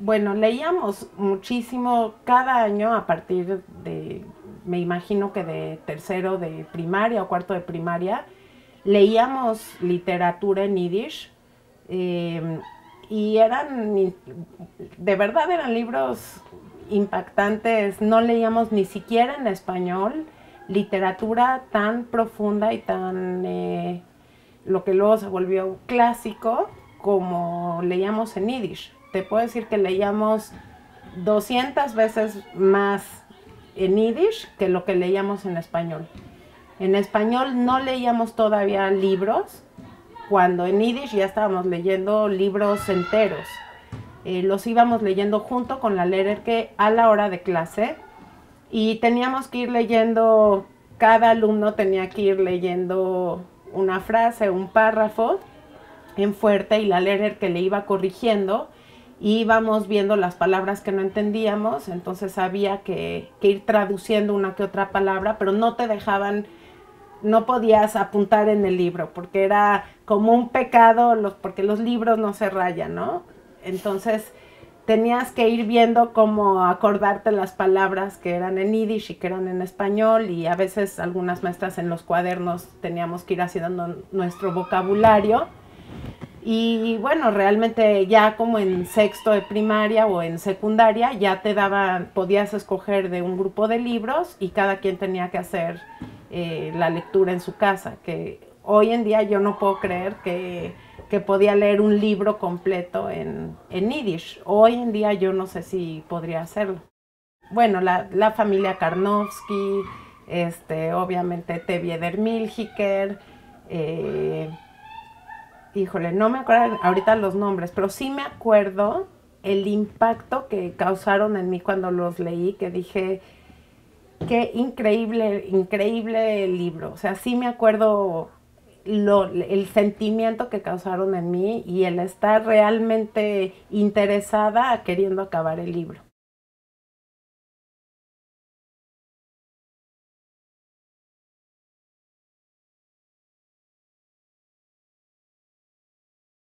Bueno, leíamos muchísimo cada año a partir de, me imagino que de tercero de primaria o cuarto de primaria, leíamos literatura en Yiddish y eran, de verdad eran libros impactantes, no leíamos ni siquiera en español literatura tan profunda y tan, lo que luego se volvió clásico, como leíamos en Yiddish. Te puedo decir que leíamos 200 veces más en Yiddish que lo que leíamos en español. En español no leíamos todavía libros, cuando en Yiddish ya estábamos leyendo libros enteros. Los íbamos leyendo junto con la Lehrerke a la hora de clase y teníamos que ir leyendo, cada alumno tenía que ir leyendo una frase, un párrafo en fuerte y la Lehrerke le iba corrigiendo. Y íbamos viendo las palabras que no entendíamos, entonces había que ir traduciendo una que otra palabra, pero no te dejaban, no podías apuntar en el libro, porque era como un pecado, porque los libros no se rayan, ¿no? Entonces tenías que ir viendo cómo acordarte las palabras que eran en Yiddish y que eran en español, y a veces algunas maestras en los cuadernos teníamos que ir haciendo nuestro vocabulario. Y bueno, realmente ya como en sexto de primaria o en secundaria ya te daban, podías escoger de un grupo de libros y cada quien tenía que hacer la lectura en su casa. Que hoy en día yo no puedo creer que podía leer un libro completo en Yiddish. Hoy en día yo no sé si podría hacerlo. Bueno, la familia Karnovsky, obviamente Teviedermiljiker, híjole, no me acuerdo ahorita los nombres, pero sí me acuerdo el impacto que causaron en mí cuando los leí, que dije, qué increíble, increíble libro. O sea, sí me acuerdo el sentimiento que causaron en mí y el estar realmente interesada queriendo acabar el libro.